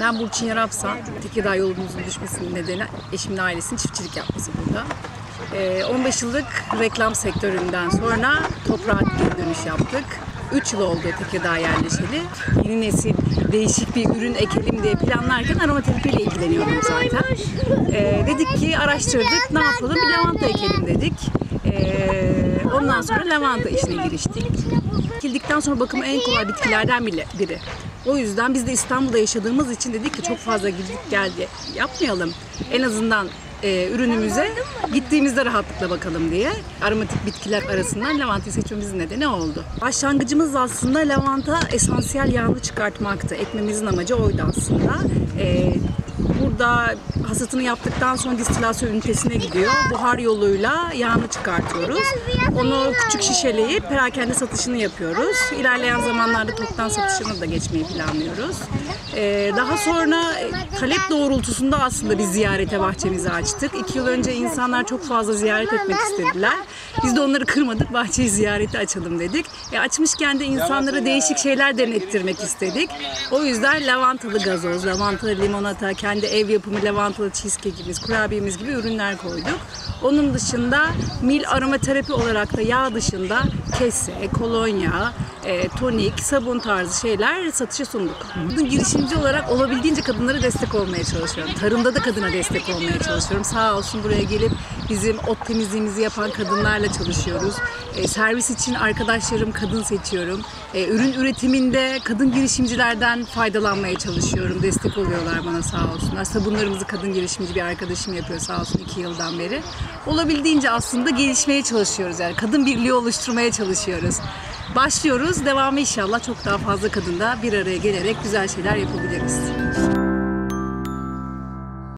Ben Burçin Yarapsan, Tekirdağ yolumuzun düşmesinin nedeni eşimin ailesinin çiftçilik yapması burada. 15 yıllık reklam sektöründen sonra toprağa dönüş yaptık. 3 yıl oldu Tekirdağ yerleşeli. Yeni nesil değişik bir ürün ekelim diye planlarken aromaterapiyle ilgileniyorum zaten. Dedik ki araştırdık, ne yapalım, bir lavanta ekelim dedik. Ondan sonra lavanta işine giriştik. Ekildikten sonra bakımı en kolay bitkilerden biri. O yüzden biz de İstanbul'da yaşadığımız için dedik ki çok fazla gidip geldi yapmayalım. En azından ürünümüze gittiğimizde rahatlıkla bakalım diye aromatik bitkiler arasından lavantayı seçmemizin nedeni oldu. Başlangıcımız aslında lavanta esansiyel yağını çıkartmaktı. Ekmemizin amacı oydu aslında. Burada hasatını yaptıktan sonra distilasyon ünitesine gidiyor. Buhar yoluyla yağını çıkartıyoruz. Onu küçük şişeleyip perakende satışını yapıyoruz. İlerleyen zamanlarda toptan satışını da geçmeyi planlıyoruz. Daha sonra talep doğrultusunda aslında biz ziyarete bahçemizi açtık. 2 yıl önce insanlar çok fazla ziyaret etmek istediler. Biz de onları kırmadık, bahçeyi ziyarete açalım dedik. Açmışken de insanlara değişik şeyler denettirmek istedik. O yüzden lavantalı gazoz, lavantalı limonata, kendi ev yapımı lavantalı cheesecake'imiz, kurabiyemiz gibi ürünler koyduk. Onun dışında mil aromaterapi olarak da yağ dışında kese, kolonya, tonik, sabun tarzı şeyler satışa sunduk. Bugün girişimci olarak olabildiğince kadınlara destek olmaya çalışıyorum. Tarımda da kadına destek olmaya çalışıyorum. Sağ olsun buraya gelip bizim ot temizliğimizi yapan kadınlarla çalışıyoruz. Servis için arkadaşlarım kadın seçiyorum. Ürün üretiminde kadın girişimcilerden faydalanmaya çalışıyorum. Destek oluyorlar bana sağ olsunlar. Sabunlarımızı kadın girişimci bir arkadaşım yapıyor sağ olsun 2 yıldan beri. Olabildiğince aslında gelişmeye çalışıyoruz. Yani kadın birliği oluşturmaya çalışıyoruz. Başlıyoruz. Devamı inşallah çok daha fazla kadında bir araya gelerek güzel şeyler yapabiliriz.